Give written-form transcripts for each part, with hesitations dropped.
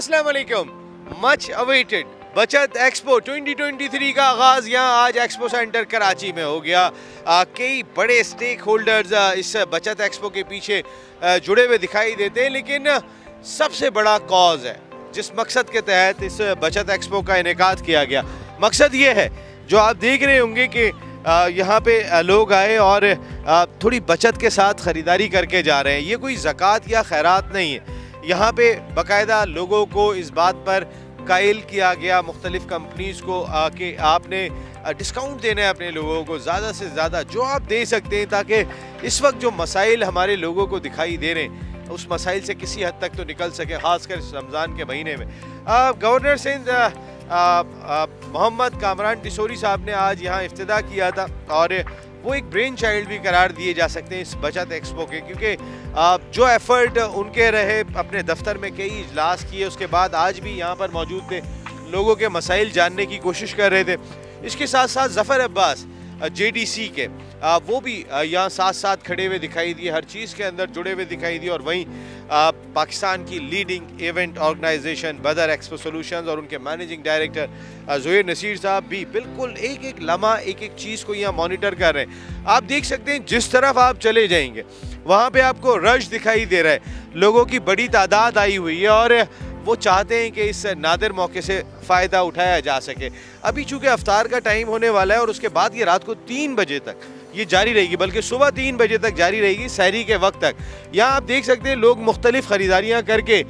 अस्सलाम वालेकुम। Much awaited Bachat expo 2023 का आगाज़ यहाँ आज एक्सपो सेंटर कराची में हो गया। कई बड़े स्टेक होल्डर्स इस बचत एक्सपो के पीछे जुड़े हुए दिखाई देते हैं, लेकिन सबसे बड़ा कॉज है जिस मकसद के तहत इस बचत एक्सपो का इनेकाद किया गया। मकसद ये है जो आप देख रहे होंगे कि यहाँ पे लोग आए और थोड़ी बचत के साथ ख़रीदारी करके जा रहे हैं। ये कोई ज़कात या खैरात नहीं है। यहाँ पे बाकायदा लोगों को इस बात पर कायल किया गया, मुख्तलिफ़ कंपनीज़ को, कि आपने डिस्काउंट देना है अपने लोगों को, ज़्यादा से ज़्यादा जो आप दे सकते हैं, ताकि इस वक्त जो मसाइल हमारे लोगों को दिखाई दे रहे हैं उस मसाइल से किसी हद तक तो निकल सके, ख़ासकर इस रमज़ान के महीने में। गवर्नर सिंध मोहम्मद कामरान टेसोरी साहब ने आज यहाँ इफ्तिदा किया था और वो एक ब्रेन चाइल्ड भी करार दिए जा सकते हैं इस बचत एक्सपो के, क्योंकि जो एफर्ट उनके रहे, अपने दफ्तर में कई इजलास किए, उसके बाद आज भी यहाँ पर मौजूद थे, लोगों के मसाइल जानने की कोशिश कर रहे थे। इसके साथ साथ ज़फ़र अब्बास JDC के वो भी यहाँ साथ साथ खड़े हुए दिखाई दिए, हर चीज़ के अंदर जुड़े हुए दिखाई दिए। और वहीं पाकिस्तान की leading event organization Badar expo solutions और उनके मैनेजिंग डायरेक्टर ज़ोहर नसीर साहब भी बिल्कुल एक एक लम्हा, एक एक चीज़ को यहाँ मॉनिटर कर रहे हैं। आप देख सकते हैं जिस तरफ आप चले जाएंगे वहाँ पर आपको रश दिखाई दे रहा है, लोगों की बड़ी तादाद आई हुई है और वो चाहते हैं कि इस नादिर मौके से फ़ायदा उठाया जा सके। अभी चूँकि अफ्तार का टाइम होने वाला है और उसके बाद ये रात को 3 बजे तक ये जारी रहेगी, बल्कि सुबह 3 बजे तक जारी रहेगी, सहरी के वक्त तक। यहाँ आप देख सकते हैं लोग मुख्तलिफ़ ख़रीदारियाँ करके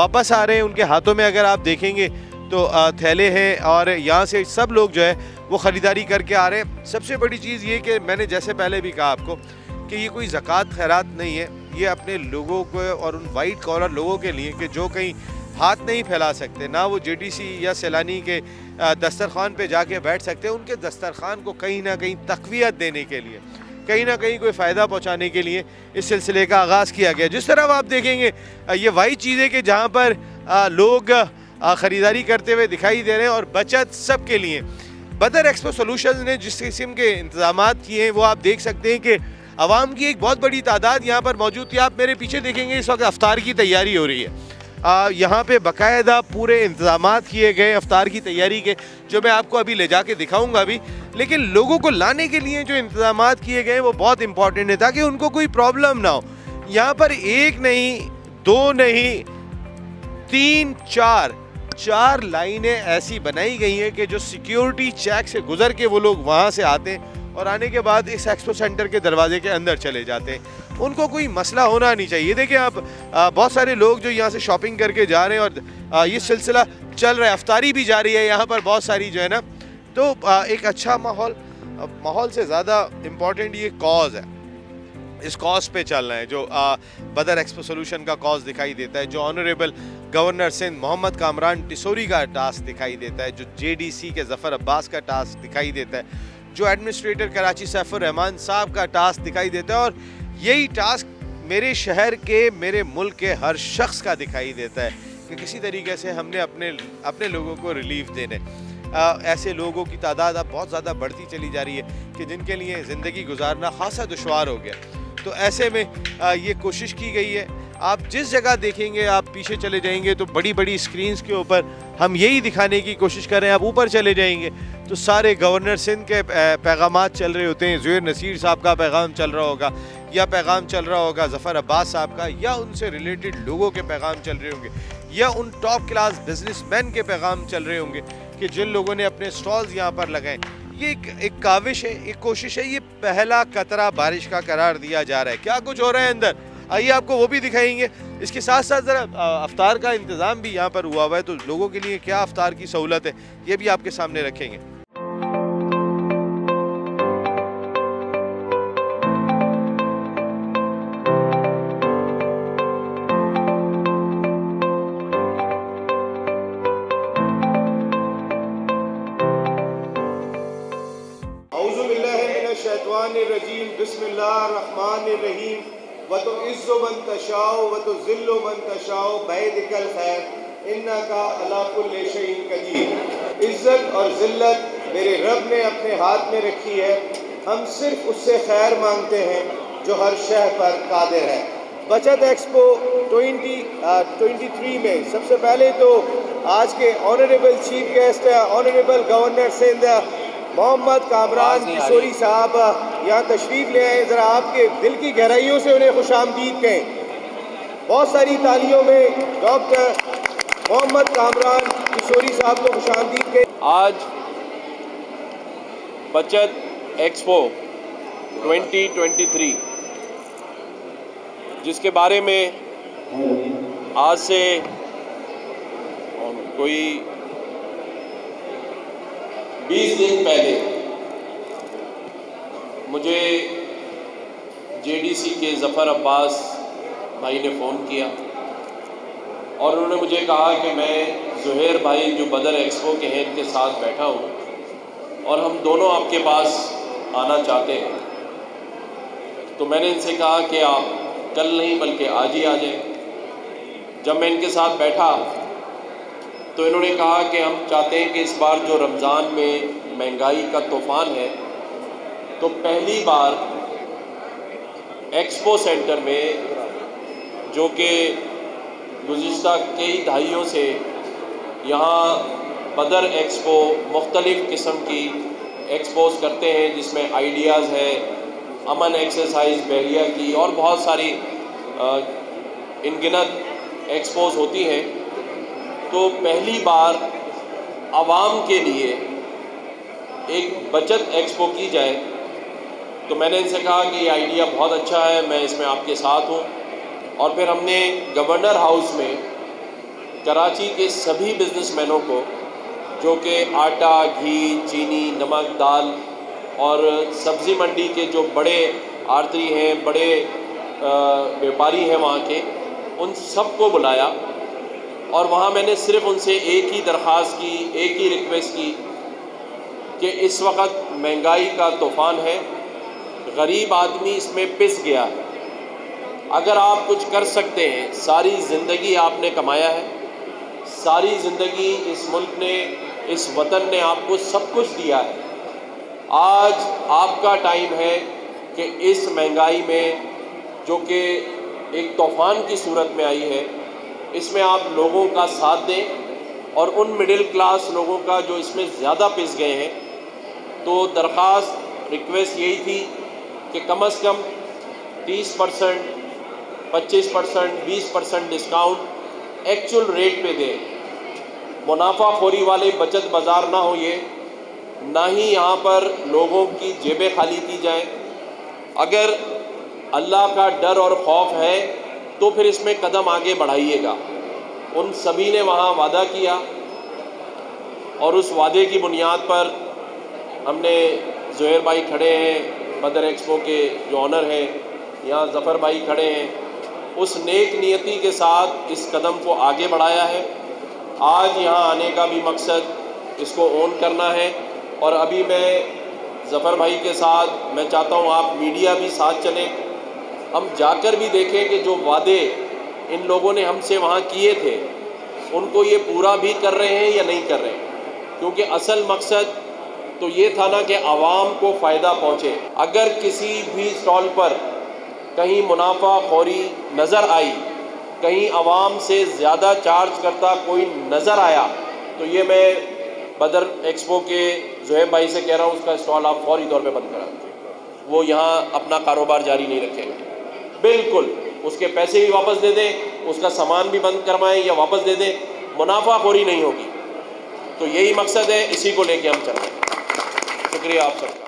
वापस आ रहे हैं। उनके हाथों में अगर आप देखेंगे तो थैले हैं और यहाँ से सब लोग जो है वो ख़रीदारी करके आ रहे हैं। सबसे बड़ी चीज़ ये कि मैंने जैसे पहले भी कहा आपको कि ये कोई ज़कात खैरात नहीं है, ये अपने लोगों को और उन वाइट कॉलर लोगों के लिए कि जो कहीं हाथ नहीं फैला सकते, ना वो JDC या सैलानी के दस्तरखान पे जाके बैठ सकते, उनके दस्तरखान को कहीं ना कहीं तकवीत देने के लिए, कहीं ना कहीं कोई फ़ायदा पहुंचाने के लिए इस सिलसिले का आगाज़ किया गया। जिस तरह आप देखेंगे ये वही चीज़ें कि जहां पर लोग ख़रीदारी करते हुए दिखाई दे रहे हैं। और बचत सब के लिए बदर एक्सपो सॉल्यूशंस ने जिस किस्म के इंतजाम किए हैं वो आप देख सकते हैं कि आवाम की एक बहुत बड़ी तादाद यहाँ पर मौजूद थी। आप मेरे पीछे देखेंगे इस वक्त अफ्तार की तैयारी हो रही है, यहाँ पे बाकायदा पूरे इंतजामात किए गए अफ्तार की तैयारी के, जो मैं आपको अभी ले जाके दिखाऊंगा भी। लेकिन लोगों को लाने के लिए जो इंतजामात किए गए वो बहुत इम्पॉर्टेंट है, ताकि उनको कोई प्रॉब्लम ना हो। यहाँ पर एक नहीं, दो नहीं, तीन, चार लाइनें ऐसी बनाई गई हैं कि जो सिक्योरिटी चेक से गुजर के वो लोग वहाँ से आते हैं और आने के बाद इस एक्सपो सेंटर के दरवाजे के अंदर चले जाते हैं। उनको कोई मसला होना नहीं चाहिए। देखिए आप बहुत सारे लोग जो यहाँ से शॉपिंग करके जा रहे हैं और ये सिलसिला चल रहा है, अफ्तारी भी जा रही है यहाँ पर बहुत सारी जो है ना, तो एक अच्छा माहौल से ज़्यादा इम्पॉर्टेंट ये कॉज है, इस कॉज पे चल रहा है जो बदर एक्सपो सॉल्यूशन का कॉज दिखाई देता है, जो ऑनरेबल गवर्नर सिंध मोहम्मद कामरान टेसोरी का टास्क दिखाई देता है, जो JDC के ज़फ़र अब्बास का टास्क दिखाई देता है, जो एडमिनिस्ट्रेटर कराची सैफुर रहमान साहब का टास्क दिखाई देता है। और यही टास्क मेरे शहर के, मेरे मुल्क के हर शख्स का दिखाई देता है कि किसी तरीके से हमने अपने लोगों को रिलीफ देने। ऐसे लोगों की तादाद अब बहुत ज़्यादा बढ़ती चली जा रही है कि जिनके लिए ज़िंदगी गुजारना खासा दुश्वार हो गया, तो ऐसे में ये कोशिश की गई है। आप जिस जगह देखेंगे, आप पीछे चले जाएंगे तो बड़ी बड़ी स्क्रीन्स के ऊपर हम यही दिखाने की कोशिश कर रहे हैं। आप ऊपर चले जाएंगे तो सारे गवर्नर सिंध के पैगामात चल रहे होते हैं, ज़ोहर नसीर साहब का पैगाम चल रहा होगा या पैगाम चल रहा होगा ज़फ़र अब्बास साहब का, या उनसे रिलेटेड लोगों के पैगाम चल रहे होंगे, या उन टॉप क्लास बिजनेसमैन के पैगाम चल रहे होंगे कि जिन लोगों ने अपने स्टॉल्स यहाँ पर लगाए। ये एक काविश है, एक कोशिश है। ये पहला कतरा बारिश का करार दिया जा रहा है। क्या कुछ हो रहा है अंदर, आइए आपको वो भी दिखाएंगे। इसके साथ साथ ज़रा अफ्तार का इंतज़ाम भी यहाँ पर हुआ हुआ है, तो लोगों के लिए क्या अफ्तार की सहूलत है ये भी आपके सामने रखेंगे। इज्जत और जिल्लत मेरे रब ने अपने हाथ में रखी है, हम सिर्फ उससे खैर मांगते हैं जो हर शह पर कादिर है। बचत एक्सपो 2023 में सबसे पहले तो आज के honourable chief guest honourable governor Sindh Mohammad Kamran Tessori साहब यहाँ तशरीफ़ ले आए। ज़रा आपके दिल की गहराइयों से उन्हें खुशामदीद कहें। बहुत सारी तालियों में डॉक्टर मोहम्मद कामरान तेसोरी साहब को खुशामदीद कहें। आज बचत एक्सपो 2023 जिसके बारे में आज से कोई 20 दिन पहले मुझे जेडीसी के ज़फ़र अब्बास भाई ने फ़ोन किया और उन्होंने मुझे कहा कि मैं ज़ुहैर भाई जो बदर एक्सपो के हैं इनके साथ बैठा हूँ और हम दोनों आपके पास आना चाहते हैं। तो मैंने इनसे कहा कि आप कल नहीं बल्कि आज ही आ जाए। जब मैं इनके साथ बैठा तो इन्होंने कहा कि हम चाहते हैं कि इस बार जो रमज़ान में महंगाई का तूफ़ान है तो पहली बार एक्सपो सेंटर में जो कि गुज़िश्ता कई दहाइयों से यहाँ बदर एक्सपो मुख्तलिफ़ किस्म की एक्सपोज़ करते हैं जिसमें आइडियाज़ है, अमन एक्सरसाइज बहरिया की और बहुत सारी इनगिनत एक्सपोज होती हैं। तो पहली बार आवाम के लिए एक बचत एक्सपो की जाए। तो मैंने इनसे कहा कि ये आइडिया बहुत अच्छा है, मैं इसमें आपके साथ हूँ। और फिर हमने गवर्नर हाउस में कराची के सभी बिजनेसमैनों को जो कि आटा, घी, चीनी, नमक, दाल और सब्ज़ी मंडी के जो बड़े आड़ती हैं, बड़े व्यापारी हैं वहाँ के, उन सबको बुलाया। और वहाँ मैंने सिर्फ़ उनसे एक ही दरख्वास्त की, एक ही रिक्वेस्ट की कि इस वक्त महंगाई का तूफ़ान है, गरीब आदमी इसमें पिस गया है। अगर आप कुछ कर सकते हैं, सारी ज़िंदगी आपने कमाया है, सारी ज़िंदगी इस मुल्क ने, इस वतन ने आपको सब कुछ दिया है, आज आपका टाइम है कि इस महंगाई में जो कि एक तूफ़ान की सूरत में आई है इसमें आप लोगों का साथ दें और उन मिडिल क्लास लोगों का जो इसमें ज़्यादा पिस गए हैं। तो दरख्वास्त, रिक्वेस्ट यही थी कि कम से कम 30%, 25%, 20% डिस्काउंट एक्चुअल रेट पे दें। मुनाफाखोरी वाले बचत बाज़ार ना हो, ये ना ही यहाँ पर लोगों की जेबें खाली की जाएं। अगर अल्लाह का डर और खौफ है तो फिर इसमें कदम आगे बढ़ाइएगा। उन सभी ने वहाँ वादा किया और उस वादे की बुनियाद पर हमने, ज़ुहैर भाई खड़े हैं बदर एक्सपो के जो ऑनर हैं, यहाँ ज़फ़र भाई खड़े हैं, उस नेक नियति के साथ इस कदम को आगे बढ़ाया है। आज यहाँ आने का भी मकसद इसको ओन करना है। और अभी मैं ज़फ़र भाई के साथ मैं चाहता हूँ आप मीडिया भी साथ चलें, हम जाकर भी देखें कि जो वादे इन लोगों ने हमसे वहाँ किए थे उनको ये पूरा भी कर रहे हैं या नहीं कर रहे हैं। क्योंकि असल मकसद तो ये था ना कि आवाम को फ़ायदा पहुँचे। अगर किसी भी स्टॉल पर कहीं मुनाफाखोरी नज़र आई, कहीं आवाम से ज़्यादा चार्ज करता कोई नज़र आया, तो ये मैं बदर एक्सपो के ज़ुहैर भाई से कह रहा हूँ उसका स्टॉल आप फौरी तौर पे बंद करा दें, वो यहाँ अपना कारोबार जारी नहीं रखेंगे, बिल्कुल उसके पैसे भी वापस दे दें, उसका सामान भी बंद करवाएं या वापस दे दें, मुनाफाखोरी नहीं होगी। तो यही मकसद है, इसी को लेके हम चल रहे हैं। शुक्रिया आप सबका।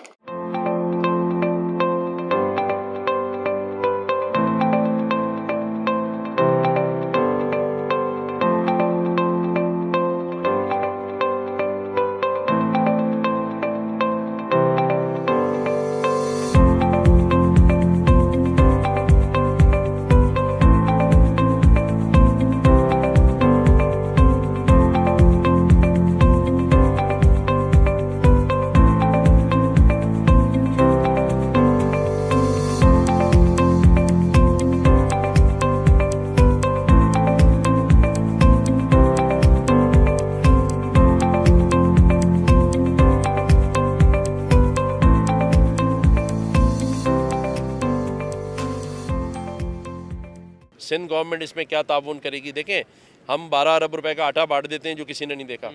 सिंध गवर्नमेंट इसमें क्या ताबून करेगी। देखें हम 12 अरब रुपए का आटा बांट देते हैं जो किसी ने नहीं देखा।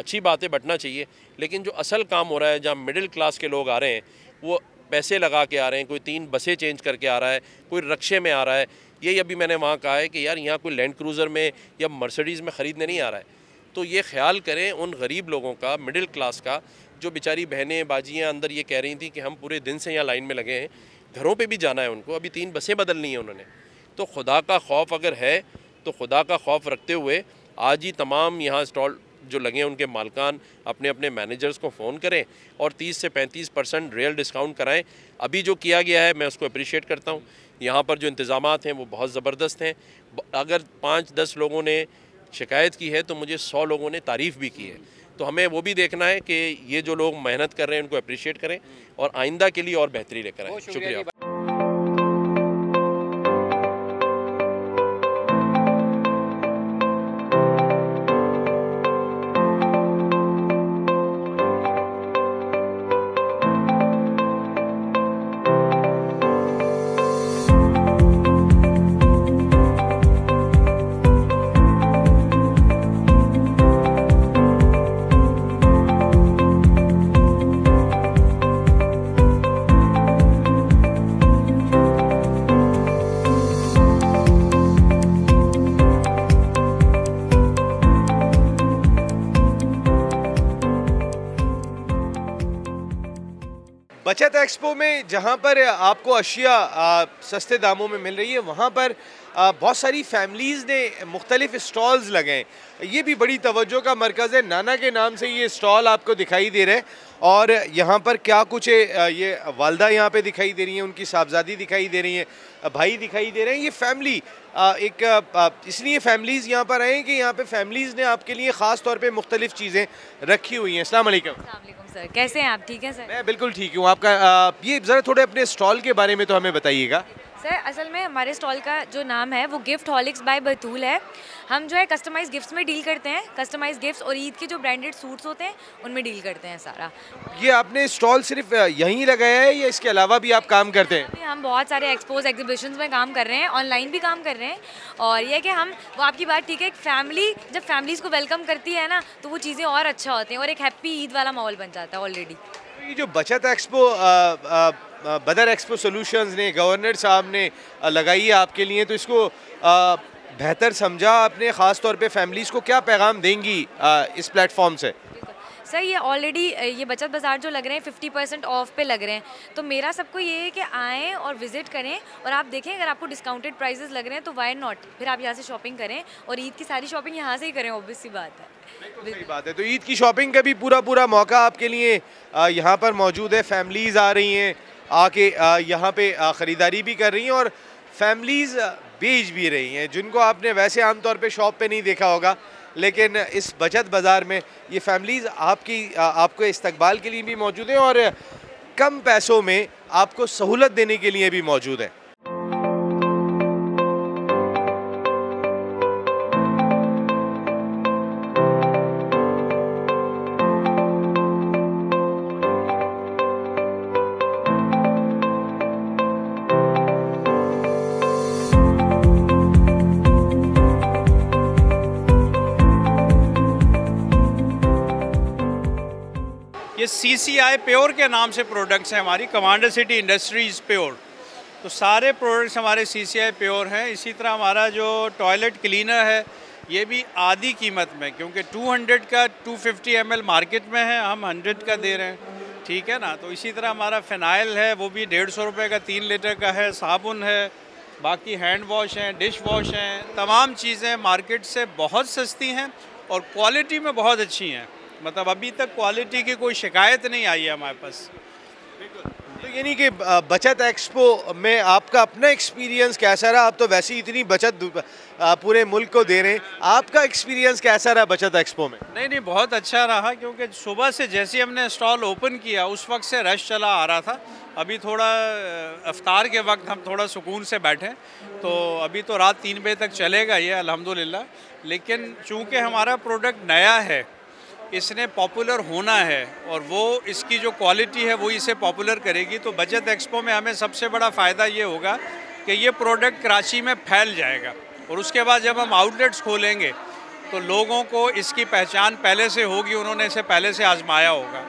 अच्छी बात है, बंटना चाहिए, लेकिन जो असल काम हो रहा है जहाँ मिडिल क्लास के लोग आ रहे हैं वो पैसे लगा के आ रहे हैं, कोई 3 बसें चेंज करके आ रहा है, कोई रक्शे में आ रहा है। यही अभी मैंने वहाँ कहा है कि यार यहाँ कोई लैंड क्रूज़र में या मर्सिडीज़ में ख़रीदने नहीं आ रहा है। तो ये ख्याल करें उन गरीब लोगों का, मिडिल क्लास का, जो बेचारी बहनें बाजियाँ अंदर ये कह रही थी कि हम पूरे दिन से यहाँ लाइन में लगे हैं, घरों पे भी जाना है उनको, अभी 3 बसें बदलनी हैं उन्होंने। तो खुदा का खौफ अगर है तो खुदा का खौफ रखते हुए आज ही तमाम यहाँ स्टॉल जो लगे हैं उनके मालकान अपने अपने मैनेजर्स को फ़ोन करें और 30 से 35% रियल डिस्काउंट कराएं। अभी जो किया गया है मैं उसको अप्रिशिएट करता हूँ। यहाँ पर जो इंतज़ामात हैं वो बहुत ज़बरदस्त हैं। अगर 5-10 लोगों ने शिकायत की है तो मुझे 100 लोगों ने तारीफ़ भी की है। तो हमें वो भी देखना है कि ये जो लोग मेहनत कर रहे हैं उनको अप्रिशिएट करें और आइंदा के लिए और बेहतरी लेकर आएँ। शुक्रिया। बचत एक्सपो में जहाँ पर आपको अशिया सस्ते दामों में मिल रही है, वहाँ पर बहुत सारी फैमिलीज़ ने मुख्तलिफ स्टॉल्स लगाए। ये भी बड़ी तवज्जो का मरकज़ है। नाना के नाम से ये स्टॉल आपको दिखाई दे रहे हैं और यहाँ पर क्या कुछ है, ये वालदा यहाँ पे दिखाई दे रही हैं, उनकी साहबजादी दिखाई दे रही हैं, भाई दिखाई दे रहे हैं। ये फैमिली एक इसलिए फैमिलीज़ यहाँ पर आए हैं कि यहाँ पर फैमिलीज़ ने आपके लिए ख़ास तौर पर मुख्तलिफ चीज़ें रखी हुई हैं। अस्सलाम वालेकुम सर, कैसे हैं आप? ठीक हैं सर, मैं बिल्कुल ठीक हूँ। आपका ये ज़रा थोड़े अपने स्टॉल के बारे में तो हमें बताइएगा। सर असल में हमारे स्टॉल का जो नाम है वो गिफ्ट हॉलिक्स बाय बतूल है। हम जो है कस्टमाइज गिफ्ट्स में डील करते हैं, कस्टमाइज गिफ्ट्स और ईद के जो ब्रांडेड सूट्स होते हैं उनमें डील करते हैं सारा। ये आपने स्टॉल सिर्फ यहीं लगाया है या इसके अलावा भी आप काम करते हैं? हम बहुत सारे एक्सपोज एग्जीबिशन में काम कर रहे हैं, ऑनलाइन भी काम कर रहे हैं। और यह कि हम वो आपकी बात ठीक है, फैमिली जब फैमिलीज़ को वेलकम करती है ना तो वो चीज़ें और अच्छा होती हैं और एक हैप्पी ईद वाला माहौल बन जाता है ऑलरेडी। ये जो बचत एक्सपो बदर एक्सपो सॉल्यूशंस ने, गवर्नर साहब ने लगाई है आपके लिए, तो इसको बेहतर समझा आपने, ख़ास तौर पे फैमिलीज़ को क्या पैगाम देंगी इस प्लेटफॉर्म से? सर ये ऑलरेडी ये बचत बाज़ार जो लग रहे हैं 50% ऑफ पे लग रहे हैं, तो मेरा सबको ये है कि आएँ और विज़िट करें और आप देखें अगर आपको डिस्काउंटेड प्राइसेस लग रहे हैं तो वाई नॉट, फिर आप यहाँ से शॉपिंग करें और ईद की सारी शॉपिंग यहाँ से ही करें, ऑब्वियस सी बात है। सही बात है, तो ईद की शॉपिंग का भी पूरा मौका आपके लिए यहाँ पर मौजूद है। फैमिलीज़ आ रही हैं, आके यहाँ पे ख़रीदारी भी कर रही हैं और फैमिलीज़ बेच भी रही हैं, जिनको आपने वैसे आमतौर पे शॉप पे नहीं देखा होगा, लेकिन इस बचत बाज़ार में ये फैमिलीज़ आपके इस्तकबाल के लिए भी मौजूद हैं और कम पैसों में आपको सहूलत देने के लिए भी मौजूद हैं। CCI प्योर के नाम से प्रोडक्ट्स हैं हमारी, कमांडर सिटी इंडस्ट्रीज़ प्योर, तो सारे प्रोडक्ट्स हमारे CCI प्योर हैं। इसी तरह हमारा जो टॉयलेट क्लीनर है ये भी आधी कीमत में, क्योंकि 200 का 250 ml मार्केट में है, हम 100 का दे रहे हैं, ठीक है ना। तो इसी तरह हमारा फिनाइल है वो भी 150 रुपये का 3 लीटर का है, साबुन है, बाकी हैंड वॉश हैं, डिश वॉश हैं, तमाम चीज़ें मार्केट से बहुत सस्ती हैं और क्वालिटी में बहुत अच्छी हैं। मतलब अभी तक क्वालिटी की कोई शिकायत नहीं आई है हमारे पास। तो यानी कि बचत एक्सपो में आपका अपना एक्सपीरियंस कैसा रहा? आप तो वैसे ही इतनी बचत पूरे मुल्क को दे रहे हैं, आपका एक्सपीरियंस कैसा रहा बचत एक्सपो में? नहीं, बहुत अच्छा रहा, क्योंकि सुबह से जैसे हमने स्टॉल ओपन किया उस वक्त से रश चला आ रहा था। अभी थोड़ा अफ्तार के वक्त हम थोड़ा सुकून से बैठे, तो अभी तो रात 3 बजे तक चलेगा ये अल्हम्दुलिल्लाह। लेकिन चूँकि हमारा प्रोडक्ट नया है, इसने पॉपुलर होना है और वो इसकी जो क्वालिटी है वो इसे पॉपुलर करेगी। तो बचत एक्सपो में हमें सबसे बड़ा फ़ायदा ये होगा कि ये प्रोडक्ट कराची में फैल जाएगा और उसके बाद जब हम आउटलेट्स खोलेंगे तो लोगों को इसकी पहचान पहले से होगी, उन्होंने इसे पहले से आजमाया होगा।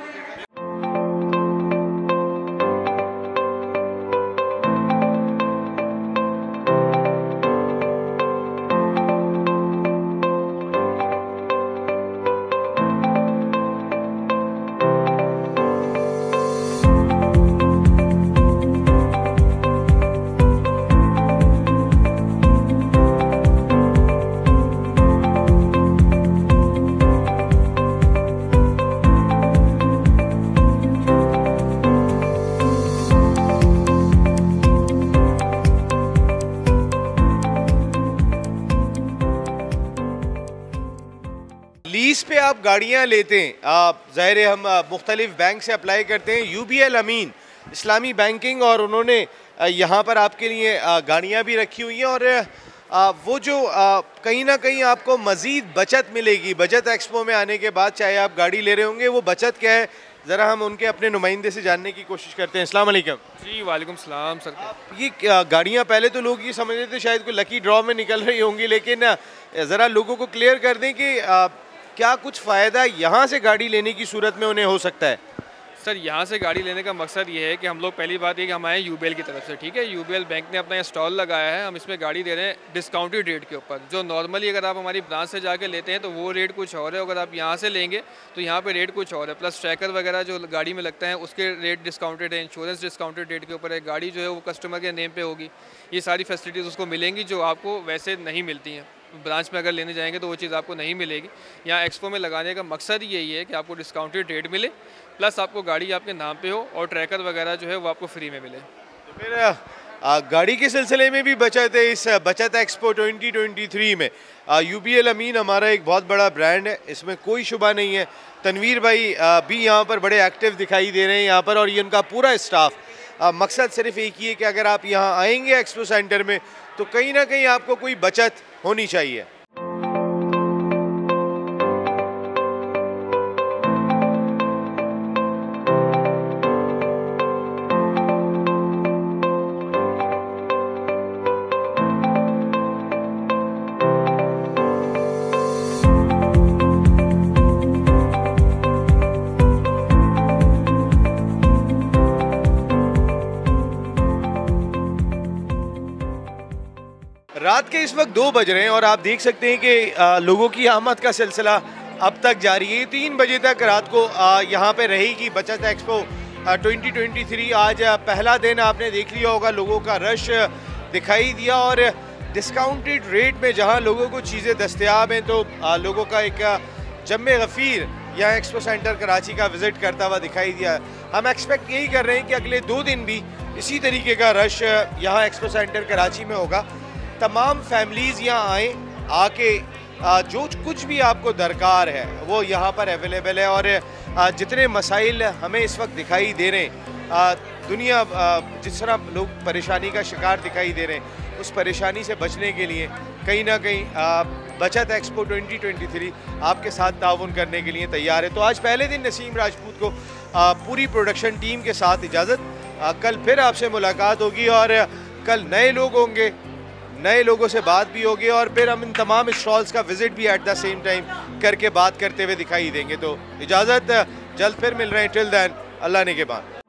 लीज़ पे आप गाड़ियाँ लेते हैं, आप ज़ाहिर हम मुख्तलिफ बैंक से अप्लाई करते हैं। UBL अमीन इस्लामी बैंकिंग और उन्होंने यहाँ पर आपके लिए गाड़ियाँ भी रखी हुई हैं और वो जो कहीं ना कहीं आपको मज़ीद बचत मिलेगी बचत एक्सपो में आने के बाद, चाहे आप गाड़ी ले रहे होंगे। वो बचत क्या है ज़रा हम उनके अपने नुमाइंदे से जानने की कोशिश करते हैं। अस्सलाम वालेकुम। जी वालेकुम सलाम सर। ये गाड़ियाँ पहले तो लोग ये समझते थे शायद कोई लकी ड्रॉ में निकल रही होंगी, लेकिन ज़रा लोगों को क्लियर कर दें कि क्या कुछ फ़ायदा यहाँ से गाड़ी लेने की सूरत में उन्हें हो सकता है। सर यहाँ से गाड़ी लेने का मकसद ये है कि हम लोग पहली बात ये कि हम आए UBL की तरफ से, ठीक है। UBL बैंक ने अपना स्टॉल लगाया है, हम इसमें गाड़ी दे रहे हैं डिस्काउंटेड रेट के ऊपर। जो नॉर्मली अगर आप हमारी ब्रांच से जाके लेते हैं तो वो रेट कुछ और है, अगर आप यहाँ से लेंगे तो यहाँ पे रेट कुछ और है, प्लस ट्रैकर वगैरह जो गाड़ी में लगता है उसके रेट डिस्काउंटेड है, इंश्योरेंस डिस्काउंटेड रेट के ऊपर है, गाड़ी जो है वो कस्टमर के नेम पर होगी। ये सारी फैसिलिटीज़ उसको मिलेंगी जो आपको वैसे नहीं मिलती हैं, ब्रांच में अगर लेने जाएंगे तो वो चीज़ आपको नहीं मिलेगी। यहाँ एक्सपो में लगाने का मकसद यही है कि आपको डिस्काउंटेड रेट मिले, प्लस आपको गाड़ी आपके नाम पे हो और ट्रैकर वगैरह जो है वो आपको फ्री में मिले। तो मेरा गाड़ी के सिलसिले में भी बचत है इस बचत एक्सपो 2023 में। UBL अमीन हमारा एक बहुत बड़ा ब्रांड है, इसमें कोई शुबा नहीं है। तनवीर भाई भी यहाँ पर बड़े एक्टिव दिखाई दे रहे हैं यहाँ पर, और ये उनका पूरा स्टाफ। मकसद सिर्फ एक ही है कि अगर आप यहाँ आएंगे एक्सपो सेंटर में तो कहीं ना कहीं आपको कोई बचत होनी चाहिए। रात के इस वक्त 2 बज रहे हैं और आप देख सकते हैं कि लोगों की आमद का सिलसिला अब तक जारी है। 3 बजे तक रात को यहाँ पे रहेगी बचत एक्सपो 2023। आज पहला दिन आपने देख लिया होगा, लोगों का रश दिखाई दिया और डिस्काउंटेड रेट में जहाँ लोगों को चीज़ें दस्तयाब हैं तो लोगों का एक जम्मे गफ़ीर यहाँ एक्सपो सेंटर कराची का विज़िट करता हुआ दिखाई दिया। हम एक्सपेक्ट यही कर रहे हैं कि अगले 2 दिन भी इसी तरीके का रश यहाँ एक्सपो सेंटर कराची में होगा। तमाम फैमिलीज़ यहाँ आएँ, आके जो कुछ भी आपको दरकार है वो यहाँ पर अवेलेबल है। और जितने मसाइल हमें इस वक्त दिखाई दे रहे हैं, दुनिया जिस तरह लोग परेशानी का शिकार दिखाई दे रहे हैं, उस परेशानी से बचने के लिए कहीं ना कहीं बचत एक्सपो 2023 आपके साथ ताउन करने के लिए तैयार है। तो आज पहले दिन नसीम राजपूत को पूरी प्रोडक्शन टीम के साथ इजाज़त। कल फिर आपसे मुलाकात होगी और कल नए लोग होंगे, नए लोगों से बात भी होगी और फिर हम इन तमाम स्टॉल्स का विज़िट भी एट द सेम टाइम करके बात करते हुए दिखाई देंगे। तो इजाज़त, जल्द फिर मिल रहे हैं। टिल दैन अल्लाह ने के बाद।